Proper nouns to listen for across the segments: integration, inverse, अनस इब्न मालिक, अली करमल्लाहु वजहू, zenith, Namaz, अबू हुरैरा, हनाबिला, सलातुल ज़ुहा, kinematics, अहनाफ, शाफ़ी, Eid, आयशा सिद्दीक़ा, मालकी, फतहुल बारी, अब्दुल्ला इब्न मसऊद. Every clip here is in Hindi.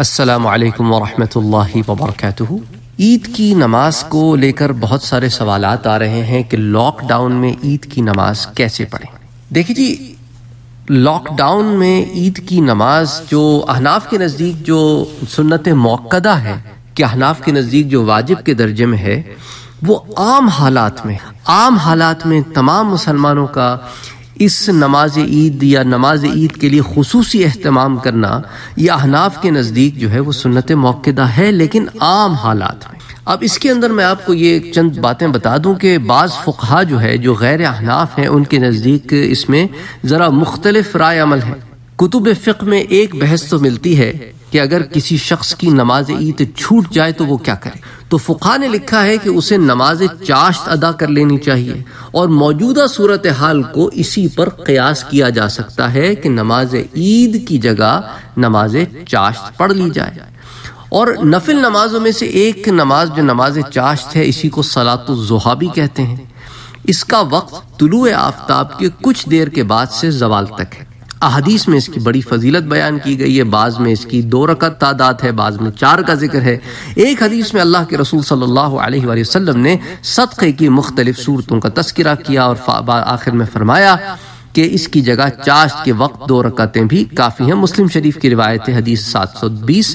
अस्सलाम वालेकुम वरहमतुल्लाहि वबरकातुहू। ईद की नमाज को लेकर बहुत सारे सवालात आ रहे हैं कि लॉकडाउन में ईद की नमाज कैसे पढ़ें। देखिए जी, लॉकडाउन में ईद की नमाज जो अहनाफ के नज़दीक जो सुन्नत मौक्कदा है कि अहनाफ के नज़दीक जो वाजिब के दर्जे में है, वो आम हालात में तमाम मुसलमानों का इस नमाज ईद या नमाज ईद के लिए खुसूसी अहतमाम करना यह अहनाफ के नज़दीक जो है वो सुन्नत मौक्कदा है, लेकिन आम हालात में। अब इसके अंदर मैं आपको ये चंद बातें बता दूं कि बाज़ फुक़हा जो है, जो गैर अहनाफ हैं, उनके नज़दीक इसमें ज़रा मुख्तलिफ राय अमल है। कुतुब फ़िक़्ह में एक बहस तो मिलती है कि अगर किसी शख्स की नमाज ईद छूट जाए तो वो क्या करे। तो फुक़हा ने लिखा है कि उसे नमाज चाश्त अदा कर लेनी चाहिए और मौजूदा सूरत हाल को इसी पर क़यास किया जा सकता है कि नमाज ईद की जगह नमाज चाश्त पढ़ ली जाए। और नफिल नमाजों में से एक नमाज जो नमाज चाश्त है, इसी को सलातुल ज़ुहा भी कहते हैं। इसका वक्त तुलुए आफ्ताब के कुछ देर के बाद से ज़वाल तक है। अहादीस में इसकी बड़ी फजीलत बयान की गई है। बाज़ में इसकी 2 रकत तादात है, बाज़ में 4 का जिक्र है। एक हदीस में अल्लाह के रसूल सल्लल्लाहु अलैहि वसल्लम ने सदक़े की मुख्तलिफ सूरतों का तस्करा किया और आखिर में फरमाया कि इसकी जगह चाश्त के वक्त 2 रकतें भी काफ़ी हैं। मुस्लिम शरीफ की रिवायत है, हदीस 720।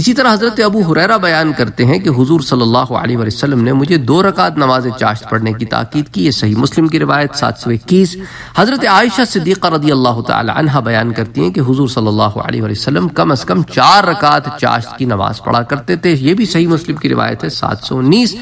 इसी तरह हज़रत अबू हुरैरा बयान करते हैं कि हुजूर सल्लल्लाहु अलैहि वसल्लम ने मुझे 2 रकात नमाज चाश्त पढ़ने की ताक़ीद की। ये सही मुस्लिम की रिवायत 721। हज़रत आयशा सिद्दीक़ा रदियल्लाहु तआला अन्हा बयान करती हैं कि हुजूर सल्लल्लाहु अलैहि वसल्लम कम अज़ कम 4 रकात चाश्त की नमाज पढ़ा करते थे। ये भी सही मुस्लिम की रिवायत है 719।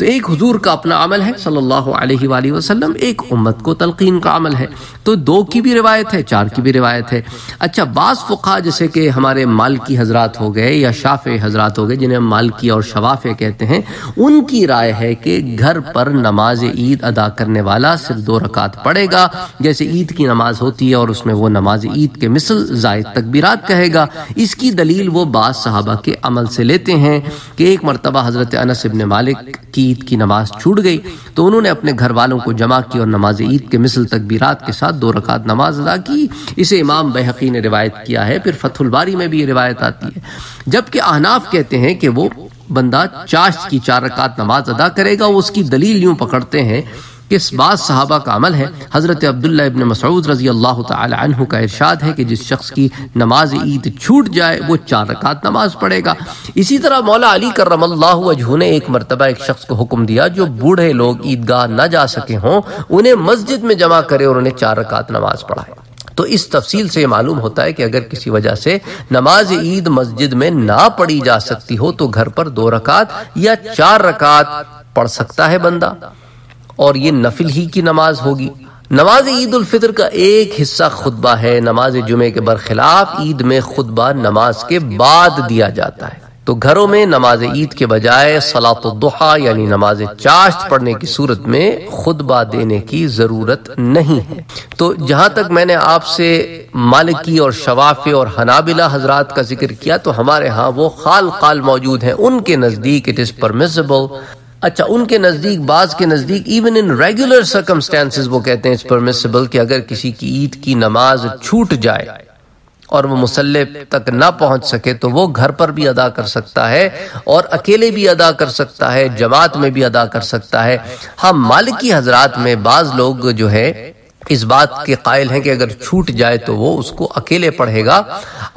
तो एक हुजूर का अपना अमल है सल्लल्लाहु अलैहि वसल्लम, एक उम्मत को तलक़ीन का अमल है। तो 2 की भी रिवायत है, 4 की भी रिवायत है। अच्छा, बाज़ फुक़हा जैसे कि हमारे मालकी हजरात हो गए या शाफ़ी हजरात हो गए, जिन्हें हम मालकी और शवाफ़ी कहते हैं, उनकी राय है कि घर पर नमाज ईद अदा करने वाला सिर्फ 2 रकात पढ़ेगा जैसे ईद की नमाज होती है, और उसमें वो नमाज ईद के मिसल जायद तकबीरात कहेगा। इसकी दलील वो बाज़ सहाबा के अमल से लेते हैं कि एक मरतबा हज़रत अनस इब्न मालिक की ईद की नमाज छूट गई तो उन्होंने अपने घर वालों को जमा की और नमाज ईद के मिसल तकबीरात के साथ 2 रकात नमाज अदा की। इसे इमाम बैहकी ने रिवायत किया है। फिर फतहुल बारी में भी ये रिवायत आती है। जबकि अहनाफ कहते हैं कि वो बंदा चाश्त की 4 रकात नमाज अदा करेगा। वो उसकी दलील यूँ पकड़ते हैं कि इस बात सहाबा का अमल है। हज़रत अब्दुल्ला इब्न मसऊद रज़ी अल्लाह तआला अन्हु का इरशाद है कि जिस शख्स की नमाज ईद छूट जाए वो 4 रकात नमाज पढ़ेगा। इसी तरह मौला अली करमल्लाहु वजहू ने एक मरतबा एक शख्स को हुक्म दिया जो बूढ़े लोग ईदगाह न जा सके हों, उन्हें मस्जिद में जमा करे और उन्हें 4 रकात नमाज पढ़ाए। तो इस तफसील से मालूम होता है कि अगर किसी वजह से नमाज ईद मस्जिद में ना पढ़ी जा सकती हो तो घर पर 2 रकात या 4 रकात पढ़ सकता है बंदा, और ये नफिल ही की नमाज होगी। नमाज ईद उल फितर का एक हिस्सा खुतबा है। नमाज जुमे के बरखिलाफ ईद में खुतबा नमाज के बाद दिया जाता है। तो घरों में नमाज ईद के बजाय सलातो दुहा यानी नमाज चाश्त पढ़ने की सूरत में खुतबा देने की ज़रूरत नहीं है। तो जहाँ तक मैंने आपसे मालिकी और शवाफी और हनाबिला हजरात का जिक्र किया, तो हमारे यहाँ वो खाल मौजूद हैं। उनके नज़दीक इट इज़ परमिसिबल। अच्छा, उनके नज़दीक, बाज़ के नज़दीक इवन इन रेगुलर सर्कमस्टेंसेस वो कहते हैं इट्स परमिसिबल कि अगर किसी की ईद की नमाज छूट जाए और वो मुसल्ले तक ना पहुंच सके तो वो घर पर भी अदा कर सकता है और अकेले भी अदा कर सकता है, जमात में भी अदा कर सकता है। हाँ, मालिकी हजरात में बाज़ लोग जो है इस बात के कायल हैं कि अगर छूट जाए तो वो उसको अकेले पढ़ेगा,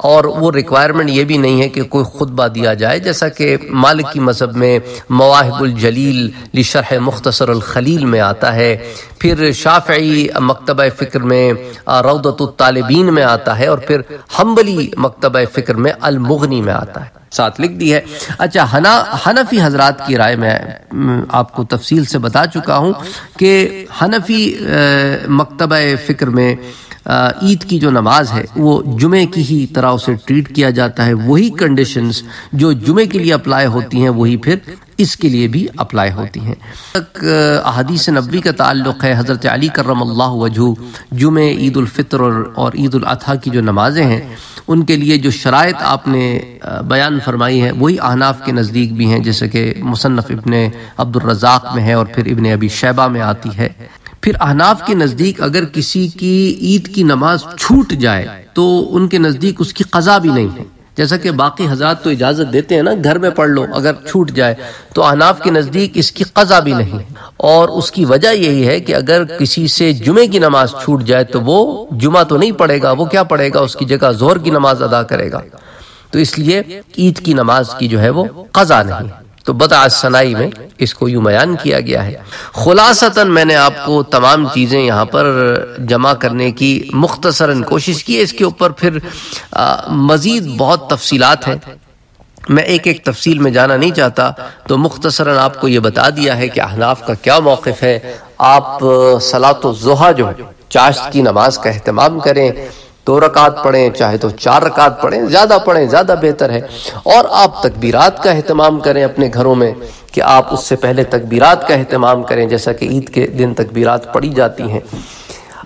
और वो रिक्वायरमेंट ये भी नहीं है कि कोई खुतबा दिया जाए, जैसा कि मालिकी मज़हब में मवाहिबुल जलील लिशरह मुख्तसरुल खलील में आता है। फिर शाफ़ई मकतबा फ़िक्र में रौदतुत तालिबीन में आता है, और फिर हम्बली मकतबा फ़िक्र में अलमुगनी में आता है, साथ लिख दी है। अच्छा, हनफी हजरात की राय में आपको तफसील से बता चुका हूँ कि हनफी मकतबा फ़िक्र में ईद की जो नमाज है वो जुमे की ही तरह उसे ट्रीट किया जाता है। वही कंडीशंस जो जुमे के लिए अप्लाई होती हैं वही फिर इसके लिए भी अप्लाई होती हैं। तक अहादीस नबवी का ताल्लुक़ है। हज़रत अली करमल्लाहु वजहू जुमे, ईद उल फितर और ईद उल अधा की जो नमाजें हैं उनके लिए जो शराइत आपने बयान फरमाई है वही अहनाफ के नज़दीक भी हैं, जैसे कि मुसन्नफ़ इब्न अब्दुर्रज़ाक़ में है और फिर इब्न अबी शैबा में आती है। फिर अहनाफ के नज़दीक अगर किसी की ईद की नमाज छूट जाए तो उनके नज़दीक उसकी क़ज़ा भी नहीं है, जैसा कि बाकी हजरात तो इजाज़त देते हैं ना, घर में पढ़ लो, अगर छूट जाए तो। अहनाफ के नज़दीक इसकी क़ज़ा भी नहीं, और उसकी वजह यही है कि अगर किसी से जुमे की नमाज छूट जाए तो वो जुमा तो नहीं पढ़ेगा, वो क्या पढ़ेगा, उसकी जगह ज़ोहर की नमाज अदा करेगा। तो इसलिए ईद की नमाज की जो है वो क़ज़ा नहीं। तो बदाअस्सनाई में इसको यूँ बयान किया गया है। खुलासतन मैंने आपको तमाम चीज़ें यहाँ पर जमा करने की मुख्तसरन कोशिश की है। इसके ऊपर फिर मज़ीद बहुत तफसीलात हैं, मैं एक एक तफसील में जाना नहीं चाहता। तो मुख्तसरन आपको ये बता दिया है कि अहनाफ का क्या मौक़िफ़ है। आप सलातो ज़ुहा जो है चाश्त की नमाज का अहतमाम करें, 2 रकात पढ़ें, चाहे तो 4 रकात पढ़ें, ज़्यादा पढ़ें ज़्यादा बेहतर है। और आप तकबीरात का अहतमाम करें अपने घरों में, कि आप उससे पहले तकबीरात का अहतमाम करें, जैसा कि ईद के दिन तकबीरात पढ़ी जाती हैं।